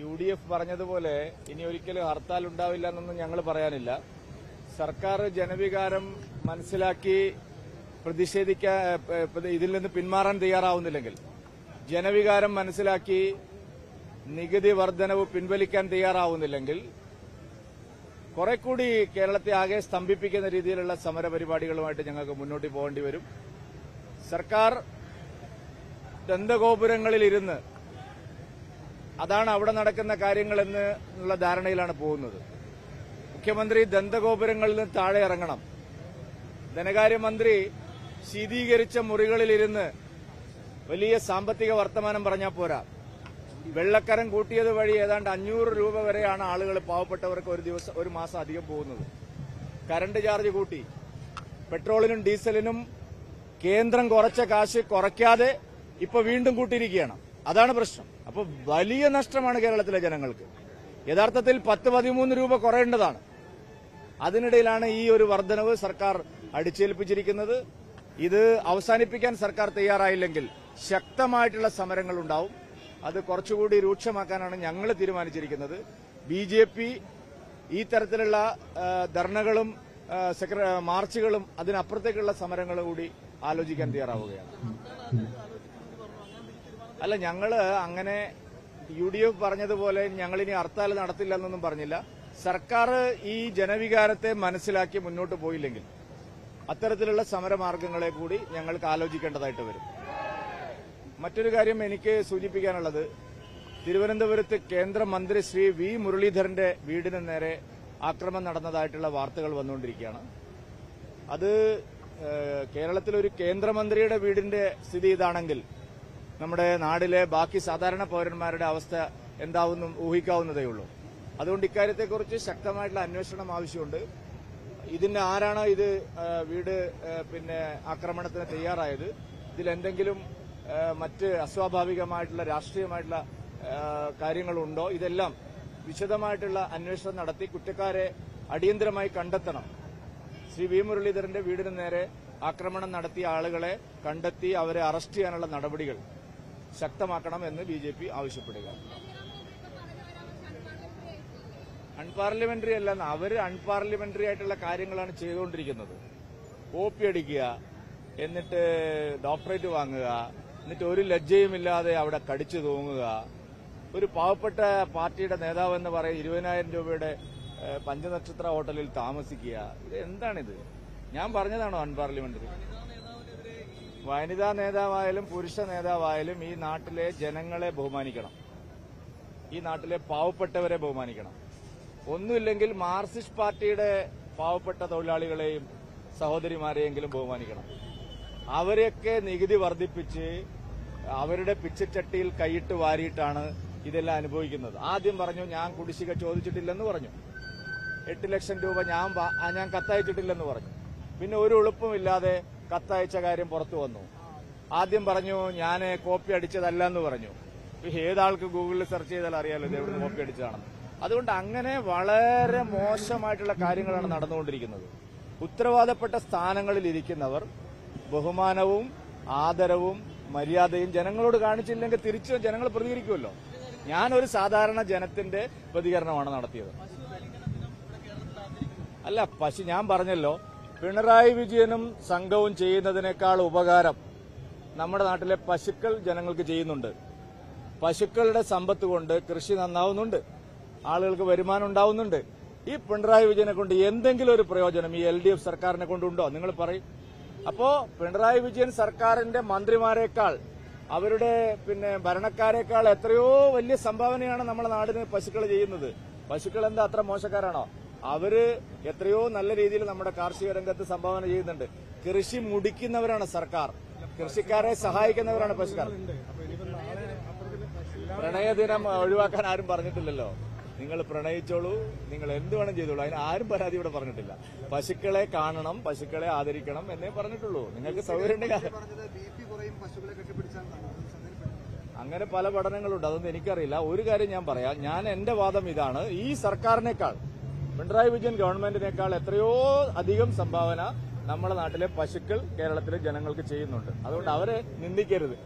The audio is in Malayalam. യുഡിഎഫ് പറഞ്ഞതുപോലെ ഇനി ഒരിക്കലും ഹർത്താൽ ഉണ്ടാവില്ല എന്നൊന്നും ഞങ്ങൾ പറയാനില്ല. സർക്കാർ ജനവികാരം മനസ്സിലാക്കി ഇതിൽ നിന്ന് പിന്മാറാൻ തയ്യാറാവുന്നില്ലെങ്കിൽ, ജനവികാരം മനസ്സിലാക്കി നികുതി വർധനവ് പിൻവലിക്കാൻ തയ്യാറാവുന്നില്ലെങ്കിൽ, കുറെ കൂടി കേരളത്തെ ആകെ സ്തംഭിപ്പിക്കുന്ന രീതിയിലുള്ള സമരപരിപാടികളുമായിട്ട് ഞങ്ങൾക്ക് മുന്നോട്ട് പോകേണ്ടി വരും. സർക്കാർ ദന്തഗോപുരങ്ങളിലിരുന്ന് അതാണ് അവിടെ നടക്കുന്ന കാര്യങ്ങളെന്ന് ഉള്ള ധാരണയിലാണ് പോകുന്നത്. മുഖ്യമന്ത്രി ദന്തഗോപുരങ്ങളിൽ നിന്ന് താഴെ ഇറങ്ങണം. ധനകാര്യമന്ത്രി ശീതീകരിച്ച മുറികളിലിരുന്ന് വലിയ സാമ്പത്തിക വർത്തമാനം പറഞ്ഞാൽ പോരാ. വെള്ളക്കരം കൂട്ടിയത് വഴി ഏതാണ്ട് 500 രൂപ വരെയാണ് ആളുകൾ, പാവപ്പെട്ടവർക്ക് ഒരു മാസം അധികം പോകുന്നത്. കറണ്ട് ചാർജ് കൂട്ടി. പെട്രോളിനും ഡീസലിനും കേന്ദ്രം കുറച്ച കാശ് കുറയ്ക്കാതെ ഇപ്പൊ വീണ്ടും കൂട്ടിയിരിക്കുകയാണ്. അതാണ് പ്രശ്നം. അപ്പോൾ വലിയ നഷ്ടമാണ് കേരളത്തിലെ ജനങ്ങൾക്ക്. യഥാർത്ഥത്തിൽ 10-13 രൂപ കുറയേണ്ടതാണ്. അതിനിടയിലാണ് ഈ ഒരു വർധനവ് സർക്കാർ അടിച്ചേൽപ്പിച്ചിരിക്കുന്നത്. ഇത് അവസാനിപ്പിക്കാൻ സർക്കാർ തയ്യാറായില്ലെങ്കിൽ ശക്തമായിട്ടുള്ള സമരങ്ങൾ ഉണ്ടാവും. അത് കുറച്ചുകൂടി രൂക്ഷമാക്കാനാണ് ഞങ്ങൾ തീരുമാനിച്ചിരിക്കുന്നത്. BJP ഈ തരത്തിലുള്ള ധർണകളും മാർച്ചുകളും അതിനപ്പുറത്തേക്കുള്ള സമരങ്ങളും കൂടി ആലോചിക്കാൻ തയ്യാറാവുകയാണ്. അല്ല, ഞങ്ങൾ അങ്ങനെ UDF പറഞ്ഞതുപോലെ ഞങ്ങളിനി ഹർത്താൽ നടത്തില്ല എന്നൊന്നും പറഞ്ഞില്ല. സർക്കാർ ഈ ജനവികാരത്തെ മനസ്സിലാക്കി മുന്നോട്ട് പോയില്ലെങ്കിൽ അത്തരത്തിലുള്ള സമരമാർഗങ്ങളെ കൂടി ഞങ്ങൾക്ക് ആലോചിക്കേണ്ടതായിട്ട് വരും. മറ്റൊരു കാര്യം എനിക്ക് സൂചിപ്പിക്കാനുള്ളത്, തിരുവനന്തപുരത്ത് കേന്ദ്രമന്ത്രി ശ്രീ വി മുരളീധരന്റെ വീടിന് നേരെ ആക്രമണം നടന്നതായിട്ടുള്ള വാർത്തകൾ വന്നുകൊണ്ടിരിക്കുകയാണ്. അത് കേരളത്തിലൊരു കേന്ദ്രമന്ത്രിയുടെ വീടിന്റെ സ്ഥിതി ഇതാണെങ്കിൽ നമ്മുടെ നാടിലെ ബാക്കി സാധാരണ പൌരന്മാരുടെ അവസ്ഥ എന്താവുന്നു ഊഹിക്കാവുന്നതേയുള്ളൂ. അതുകൊണ്ട് ഇക്കാര്യത്തെക്കുറിച്ച് ശക്തമായിട്ടുള്ള അന്വേഷണം ആവശ്യമുണ്ട്. ഇതിന്റെ ആരാണ് ഇത് വീട് ആക്രമണത്തിന് തയ്യാറായത്? ഇതിലെന്തെങ്കിലും മറ്റ് അസ്വാഭാവികമായിട്ടുള്ള രാഷ്ട്രീയമായിട്ടുള്ള കാര്യങ്ങളുണ്ടോ? ഇതെല്ലാം വിശദമായിട്ടുള്ള അന്വേഷണം നടത്തി കുറ്റക്കാരെ അടിയന്തരമായി കണ്ടെത്തണം. ശ്രീ വി മുരളീധരന്റെ വീടിന് നേരെ ആക്രമണം നടത്തിയ ആളുകളെ കണ്ടെത്തി അവരെ അറസ്റ്റ് ചെയ്യാനുള്ള നടപടികൾ ശക്തമാക്കണം എന്ന് BJP ആവശ്യപ്പെടുക. അൺപാർലമെന്ററി അല്ലെന്ന് അവർ അൺപാർലമെന്ററി ആയിട്ടുള്ള കാര്യങ്ങളാണ് ചെയ്തുകൊണ്ടിരിക്കുന്നത്. കോപ്പി അടിക്കുക, എന്നിട്ട് ഡോക്ടറേറ്റ് വാങ്ങുക, എന്നിട്ട് ഒരു ലജ്ജയുമില്ലാതെ അവിടെ കടിച്ചു തൂങ്ങുക. ഒരു പാവപ്പെട്ട പാർട്ടിയുടെ നേതാവ് എന്ന് പറയും 20,000 രൂപയുടെ പഞ്ചനക്ഷത്ര ഹോട്ടലിൽ താമസിക്കുക. ഇത് എന്താണിത്? ഞാൻ പറഞ്ഞതാണോ അൺപാർലമെന്ററി? വനിതാ നേതാവായാലും പുരുഷ നേതാവായാലും ഈ നാട്ടിലെ ജനങ്ങളെ ബഹുമാനിക്കണം, ഈ നാട്ടിലെ പാവപ്പെട്ടവരെ ബഹുമാനിക്കണം. ഒന്നുമില്ലെങ്കിൽ മാർക്സിസ്റ്റ് പാർട്ടിയുടെ പാവപ്പെട്ട തൊഴിലാളികളെയും സഹോദരിമാരെയെങ്കിലും ബഹുമാനിക്കണം. അവരെയൊക്കെ നികുതി വർദ്ധിപ്പിച്ച് അവരുടെ പിച്ചച്ചട്ടിയിൽ കൈയിട്ട് വാരിയിട്ടാണ് ഇതെല്ലാം അനുഭവിക്കുന്നത്. ആദ്യം പറഞ്ഞു ഞാൻ കുടിശ്ശിക ചോദിച്ചിട്ടില്ലെന്ന് പറഞ്ഞു, 8 ലക്ഷം രൂപ ഞാൻ കത്തയച്ചിട്ടില്ലെന്ന് പറഞ്ഞു. പിന്നെ ഒരു എളുപ്പമില്ലാതെ കത്തയച്ച കാര്യം പുറത്തു വന്നു. ആദ്യം പറഞ്ഞു ഞാൻ കോപ്പി അടിച്ചതല്ല എന്ന് പറഞ്ഞു. ഏതാൾക്ക് ഗൂഗിളിൽ സെർച്ച് ചെയ്താൽ അറിയാലോ ഇത് എവിടെ കോപ്പി അടിച്ചതാണെന്ന്. അതുകൊണ്ട് അങ്ങനെ വളരെ മോശമായിട്ടുള്ള കാര്യങ്ങളാണ് നടന്നുകൊണ്ടിരിക്കുന്നത്. ഉത്തരവാദപ്പെട്ട സ്ഥാനങ്ങളിൽ ഇരിക്കുന്നവർ ബഹുമാനവും ആദരവും മര്യാദയും ജനങ്ങളോട് കാണിച്ചില്ലെങ്കിൽ തിരിച്ചു ജനങ്ങൾ പ്രതികരിക്കുമല്ലോ. ഞാനൊരു സാധാരണ ജനത്തിന്റെ പ്രതികരണമാണ് നടത്തിയത്. അല്ല, പക്ഷെ ഞാൻ പറഞ്ഞല്ലോ, പിണറായി വിജയനും സംഘവും ചെയ്യുന്നതിനേക്കാൾ ഉപകാരം നമ്മുടെ നാട്ടിലെ പശുക്കൾ ജനങ്ങൾക്ക് ചെയ്യുന്നുണ്ട്. പശുക്കളുടെ സമ്പത്ത് കൊണ്ട് കൃഷി നന്നാവുന്നുണ്ട്, ആളുകൾക്ക് വരുമാനം ഉണ്ടാവുന്നുണ്ട്. ഈ പിണറായി വിജയനെ കൊണ്ട് എന്തെങ്കിലും ഒരു പ്രയോജനം ഈ LDF സർക്കാരിനെ കൊണ്ടുണ്ടോ? നിങ്ങൾ പറയും. അപ്പോ പിണറായി വിജയൻ സർക്കാരിന്റെ മന്ത്രിമാരെക്കാൾ അവരുടെ ഭരണക്കാരെക്കാൾ എത്രയോ വലിയ സംഭാവനയാണ് നമ്മുടെ നാടിന് പശുക്കൾ ചെയ്യുന്നത്. പശുക്കൾ എന്താ അത്ര മോശക്കാരാണോ? അവര് എത്രയോ നല്ല രീതിയിൽ നമ്മുടെ കാർഷിക രംഗത്ത് സംഭാവന ചെയ്യുന്നുണ്ട്. കൃഷി മുടിക്കുന്നവരാണ് സർക്കാർ, കൃഷിക്കാരെ സഹായിക്കുന്നവരാണ് പശുക്കാർ. പ്രണയദിനം ഒഴിവാക്കാൻ ആരും പറഞ്ഞിട്ടില്ലല്ലോ. നിങ്ങൾ പ്രണയിച്ചോളൂ, നിങ്ങൾ എന്ത് വേണം ചെയ്തോളൂ, അതിന് ആരും പരാതി ഇവിടെ പറഞ്ഞിട്ടില്ല. പശുക്കളെ കാണണം, പശുക്കളെ ആദരിക്കണം എന്നേ പറഞ്ഞിട്ടുള്ളൂ. നിങ്ങൾക്ക് സൗകര്യം ഉണ്ടെങ്കിൽ. അങ്ങനെ പല പഠനങ്ങളുണ്ട്, അതൊന്നും എനിക്കറിയില്ല. ഒരു കാര്യം ഞാൻ പറയാം, എന്റെ വാദം ഇതാണ്. ഈ സർക്കാരിനേക്കാൾ, പിണറായി വിജയൻ ഗവൺമെന്റിനേക്കാൾ എത്രയോ അധികം സംഭാവന നമ്മുടെ നാട്ടിലെ പശുക്കൾ കേരളത്തിലെ ജനങ്ങൾക്ക് ചെയ്യുന്നുണ്ട്. അതുകൊണ്ട് അവരെ നിന്ദിക്കരുത്.